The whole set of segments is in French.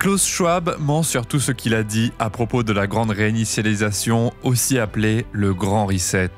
Klaus Schwab ment sur tout ce qu'il a dit à propos de la grande réinitialisation, aussi appelée le grand reset.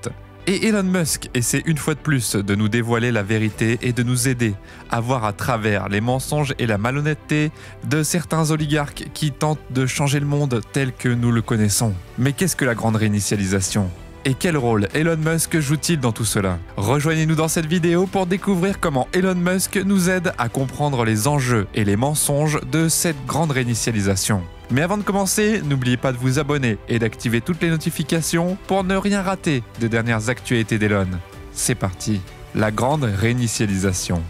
Et Elon Musk essaie une fois de plus de nous dévoiler la vérité et de nous aider à voir à travers les mensonges et la malhonnêteté de certains oligarques qui tentent de changer le monde tel que nous le connaissons. Mais qu'est-ce que la grande réinitialisation ? Et quel rôle Elon Musk joue-t-il dans tout cela? Rejoignez-nous dans cette vidéo pour découvrir comment Elon Musk nous aide à comprendre les enjeux et les mensonges de cette grande réinitialisation. Mais avant de commencer, n'oubliez pas de vous abonner et d'activer toutes les notifications pour ne rien rater des dernières actualités d'Elon. C'est parti. La grande réinitialisation.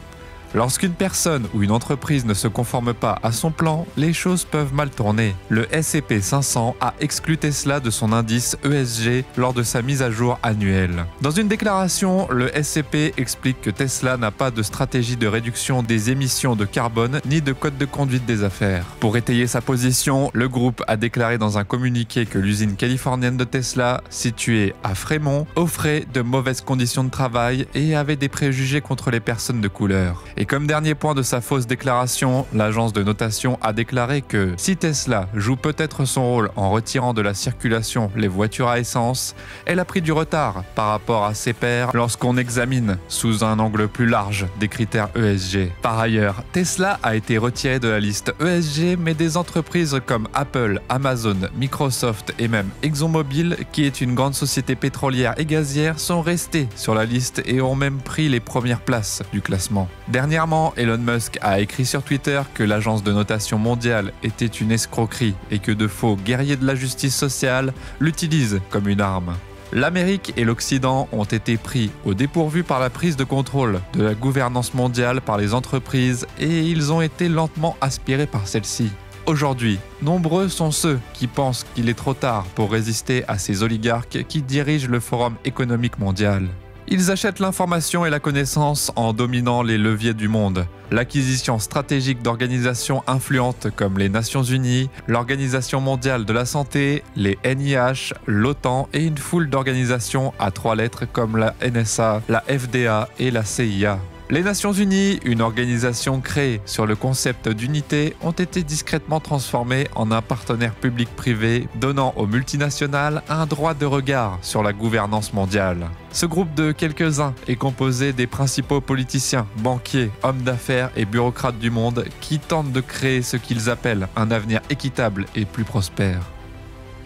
Lorsqu'une personne ou une entreprise ne se conforme pas à son plan, les choses peuvent mal tourner. Le S&P 500 a exclu Tesla de son indice ESG lors de sa mise à jour annuelle. Dans une déclaration, le S&P explique que Tesla n'a pas de stratégie de réduction des émissions de carbone ni de code de conduite des affaires. Pour étayer sa position, le groupe a déclaré dans un communiqué que l'usine californienne de Tesla, située à Fremont, offrait de mauvaises conditions de travail et avait des préjugés contre les personnes de couleur. Et comme dernier point de sa fausse déclaration, l'agence de notation a déclaré que si Tesla joue peut-être son rôle en retirant de la circulation les voitures à essence, elle a pris du retard par rapport à ses pairs lorsqu'on examine sous un angle plus large des critères ESG. Par ailleurs, Tesla a été retiré de la liste ESG, mais des entreprises comme Apple, Amazon, Microsoft et même ExxonMobil, qui est une grande société pétrolière et gazière, sont restées sur la liste et ont même pris les premières places du classement. Dernièrement, Elon Musk a écrit sur Twitter que l'agence de notation mondiale était une escroquerie et que de faux guerriers de la justice sociale l'utilisent comme une arme. L'Amérique et l'Occident ont été pris au dépourvu par la prise de contrôle de la gouvernance mondiale par les entreprises et ils ont été lentement aspirés par celle-ci. Aujourd'hui, nombreux sont ceux qui pensent qu'il est trop tard pour résister à ces oligarques qui dirigent le Forum économique mondial. Ils achètent l'information et la connaissance en dominant les leviers du monde. L'acquisition stratégique d'organisations influentes comme les Nations Unies, l'Organisation mondiale de la santé, les NIH, l'OTAN et une foule d'organisations à trois lettres comme la NSA, la FDA et la CIA. Les Nations Unies, une organisation créée sur le concept d'unité, ont été discrètement transformées en un partenaire public-privé donnant aux multinationales un droit de regard sur la gouvernance mondiale. Ce groupe de quelques-uns est composé des principaux politiciens, banquiers, hommes d'affaires et bureaucrates du monde qui tentent de créer ce qu'ils appellent un avenir équitable et plus prospère.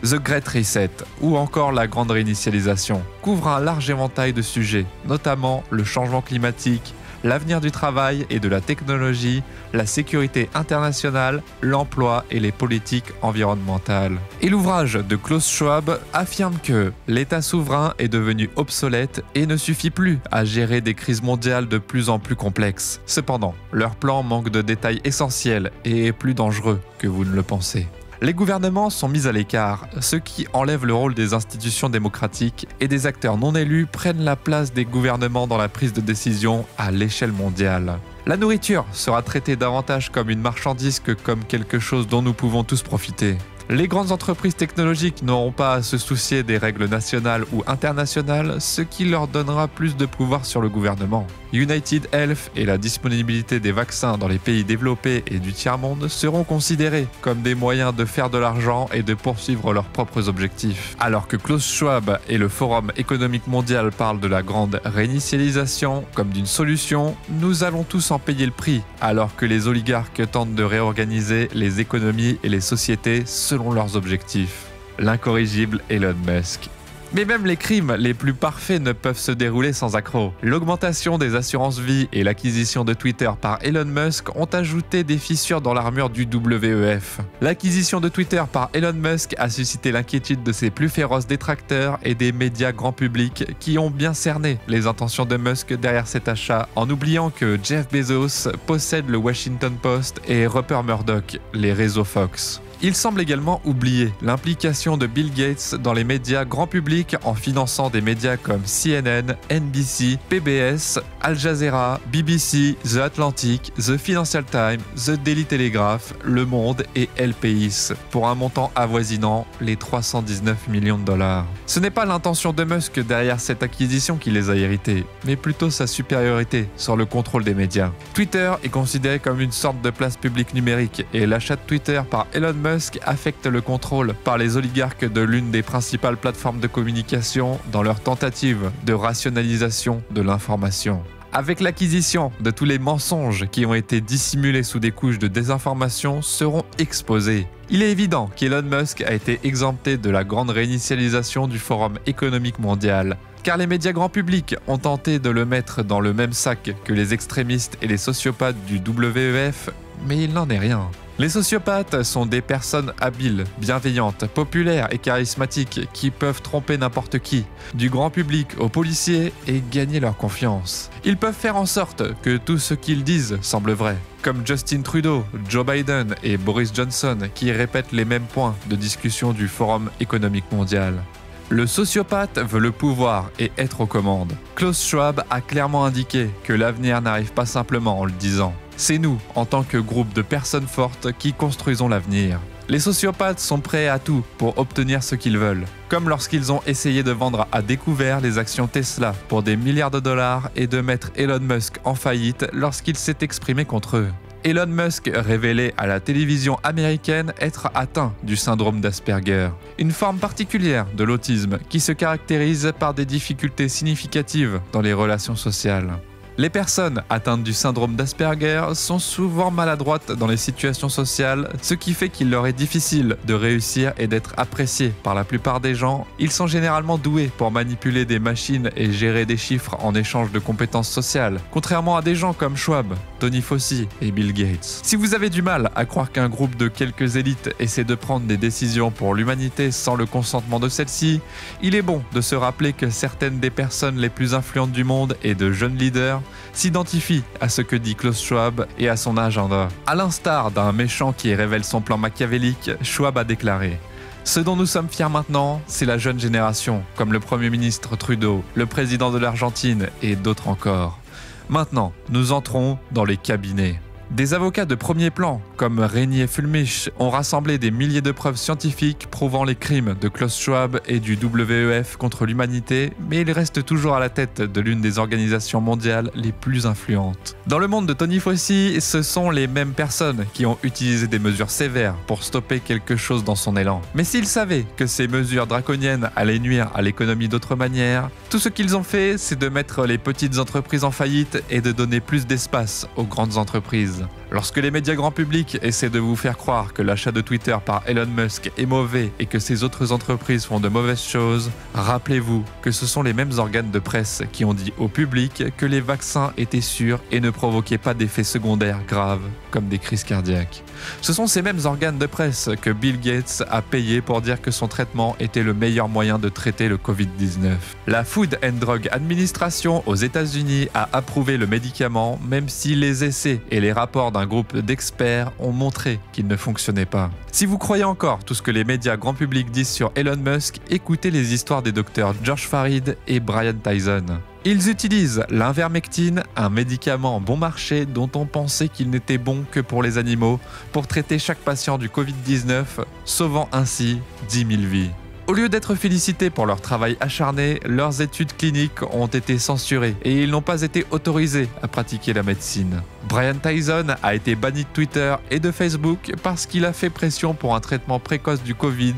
The Great Reset, ou encore la grande réinitialisation, couvre un large éventail de sujets, notamment le changement climatique, l'avenir du travail et de la technologie, la sécurité internationale, l'emploi et les politiques environnementales. Et l'ouvrage de Klaus Schwab affirme que l'État souverain est devenu obsolète et ne suffit plus à gérer des crises mondiales de plus en plus complexes. Cependant, leur plan manque de détails essentiels et est plus dangereux que vous ne le pensez. Les gouvernements sont mis à l'écart, ce qui enlève le rôle des institutions démocratiques et des acteurs non élus prennent la place des gouvernements dans la prise de décision à l'échelle mondiale. La nourriture sera traitée davantage comme une marchandise que comme quelque chose dont nous pouvons tous profiter. Les grandes entreprises technologiques n'auront pas à se soucier des règles nationales ou internationales, ce qui leur donnera plus de pouvoir sur le gouvernement. United Health et la disponibilité des vaccins dans les pays développés et du tiers-monde seront considérés comme des moyens de faire de l'argent et de poursuivre leurs propres objectifs. Alors que Klaus Schwab et le Forum économique mondial parlent de la grande réinitialisation comme d'une solution, nous allons tous en payer le prix, alors que les oligarques tentent de réorganiser les économies et les sociétés selon leurs objectifs. L'incorrigible Elon Musk. Mais même les crimes les plus parfaits ne peuvent se dérouler sans accroc. L'augmentation des assurances-vie et l'acquisition de Twitter par Elon Musk ont ajouté des fissures dans l'armure du WEF. L'acquisition de Twitter par Elon Musk a suscité l'inquiétude de ses plus féroces détracteurs et des médias grand public qui ont bien cerné les intentions de Musk derrière cet achat, en oubliant que Jeff Bezos possède le Washington Post et Rupert Murdoch, les réseaux Fox. Il semble également oublier l'implication de Bill Gates dans les médias grand public en finançant des médias comme CNN, NBC, PBS, Al Jazeera, BBC, The Atlantic, The Financial Times, The Daily Telegraph, Le Monde et El País, pour un montant avoisinant les 319 millions $. Ce n'est pas l'intention de Musk derrière cette acquisition qui les a hérités, mais plutôt sa supériorité sur le contrôle des médias. Twitter est considéré comme une sorte de place publique numérique et l'achat de Twitter par Elon Musk affecte le contrôle par les oligarques de l'une des principales plateformes de communication dans leur tentative de rationalisation de l'information. Avec l'acquisition de tous les mensonges qui ont été dissimulés sous des couches de désinformation seront exposés. Il est évident qu'Elon Musk a été exempté de la grande réinitialisation du Forum économique mondial, car les médias grand public ont tenté de le mettre dans le même sac que les extrémistes et les sociopathes du WEF, mais il n'en est rien. Les sociopathes sont des personnes habiles, bienveillantes, populaires et charismatiques qui peuvent tromper n'importe qui, du grand public aux policiers, et gagner leur confiance. Ils peuvent faire en sorte que tout ce qu'ils disent semble vrai, comme Justin Trudeau, Joe Biden et Boris Johnson qui répètent les mêmes points de discussion du Forum économique mondial. Le sociopathe veut le pouvoir et être aux commandes. Klaus Schwab a clairement indiqué que l'avenir n'arrive pas simplement en le disant. C'est nous, en tant que groupe de personnes fortes, qui construisons l'avenir. Les sociopathes sont prêts à tout pour obtenir ce qu'ils veulent, comme lorsqu'ils ont essayé de vendre à découvert les actions Tesla pour des milliards de dollars et de mettre Elon Musk en faillite lorsqu'il s'est exprimé contre eux. Elon Musk révélait à la télévision américaine être atteint du syndrome d'Asperger, une forme particulière de l'autisme qui se caractérise par des difficultés significatives dans les relations sociales. Les personnes atteintes du syndrome d'Asperger sont souvent maladroites dans les situations sociales, ce qui fait qu'il leur est difficile de réussir et d'être appréciés par la plupart des gens. Ils sont généralement doués pour manipuler des machines et gérer des chiffres en échange de compétences sociales, contrairement à des gens comme Schwab, Tony Fauci et Bill Gates. Si vous avez du mal à croire qu'un groupe de quelques élites essaie de prendre des décisions pour l'humanité sans le consentement de celle-ci, il est bon de se rappeler que certaines des personnes les plus influentes du monde et de jeunes leaders s'identifie à ce que dit Klaus Schwab et à son agenda. À l'instar d'un méchant qui révèle son plan machiavélique, Schwab a déclaré « Ce dont nous sommes fiers maintenant, c'est la jeune génération, comme le Premier ministre Trudeau, le président de l'Argentine et d'autres encore. Maintenant, nous entrons dans les cabinets. » Des avocats de premier plan, comme Rainier et Fulmich, ont rassemblé des milliers de preuves scientifiques prouvant les crimes de Klaus Schwab et du WEF contre l'humanité, mais il reste toujours à la tête de l'une des organisations mondiales les plus influentes. Dans le monde de Tony Fauci, ce sont les mêmes personnes qui ont utilisé des mesures sévères pour stopper quelque chose dans son élan. Mais s'ils savaient que ces mesures draconiennes allaient nuire à l'économie d'autre manière, tout ce qu'ils ont fait, c'est de mettre les petites entreprises en faillite et de donner plus d'espace aux grandes entreprises. Lorsque les médias grand public essaient de vous faire croire que l'achat de Twitter par Elon Musk est mauvais et que ses autres entreprises font de mauvaises choses, rappelez-vous que ce sont les mêmes organes de presse qui ont dit au public que les vaccins étaient sûrs et ne provoquaient pas d'effets secondaires graves, comme des crises cardiaques. Ce sont ces mêmes organes de presse que Bill Gates a payé pour dire que son traitement était le meilleur moyen de traiter le Covid-19. La Food and Drug Administration aux États-Unis a approuvé le médicament, même si les essais et les rapports d'un groupe d'experts ont montré qu'il ne fonctionnait pas. Si vous croyez encore tout ce que les médias grand public disent sur Elon Musk, écoutez les histoires des docteurs George Farid et Brian Tyson. Ils utilisent l'invermectine, un médicament bon marché dont on pensait qu'il n'était bon que pour les animaux, pour traiter chaque patient du Covid-19, sauvant ainsi 10 000 vies. Au lieu d'être félicités pour leur travail acharné, leurs études cliniques ont été censurées et ils n'ont pas été autorisés à pratiquer la médecine. Brian Tyson a été banni de Twitter et de Facebook parce qu'il a fait pression pour un traitement précoce du Covid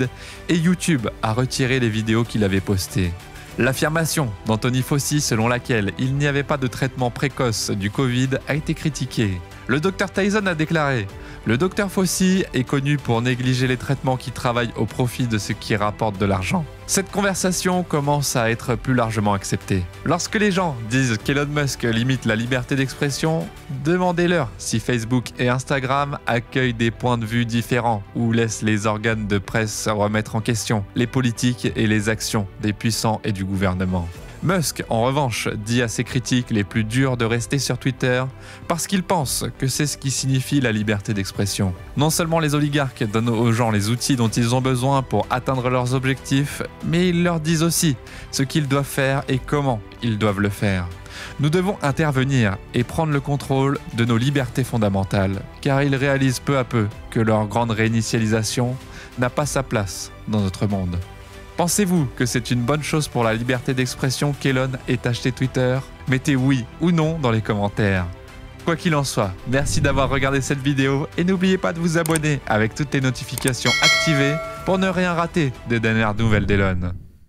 et YouTube a retiré les vidéos qu'il avait postées. L'affirmation d'Anthony Fauci selon laquelle il n'y avait pas de traitement précoce du Covid a été critiquée. Le docteur Tyson a déclaré « Le docteur Fauci est connu pour négliger les traitements qui travaillent au profit de ceux qui rapportent de l'argent. » Cette conversation commence à être plus largement acceptée. Lorsque les gens disent qu'Elon Musk limite la liberté d'expression, demandez-leur si Facebook et Instagram accueillent des points de vue différents ou laissent les organes de presse remettre en question les politiques et les actions des puissants et du gouvernement. Musk, en revanche, dit à ses critiques les plus durs de rester sur Twitter parce qu'il pense que c'est ce qui signifie la liberté d'expression. Non seulement les oligarques donnent aux gens les outils dont ils ont besoin pour atteindre leurs objectifs, mais ils leur disent aussi ce qu'ils doivent faire et comment ils doivent le faire. Nous devons intervenir et prendre le contrôle de nos libertés fondamentales, car ils réalisent peu à peu que leur grande réinitialisation n'a pas sa place dans notre monde. Pensez-vous que c'est une bonne chose pour la liberté d'expression qu'Elon ait acheté Twitter? Mettez oui ou non dans les commentaires. Quoi qu'il en soit, merci d'avoir regardé cette vidéo et n'oubliez pas de vous abonner avec toutes les notifications activées pour ne rien rater des dernières nouvelles d'Elon.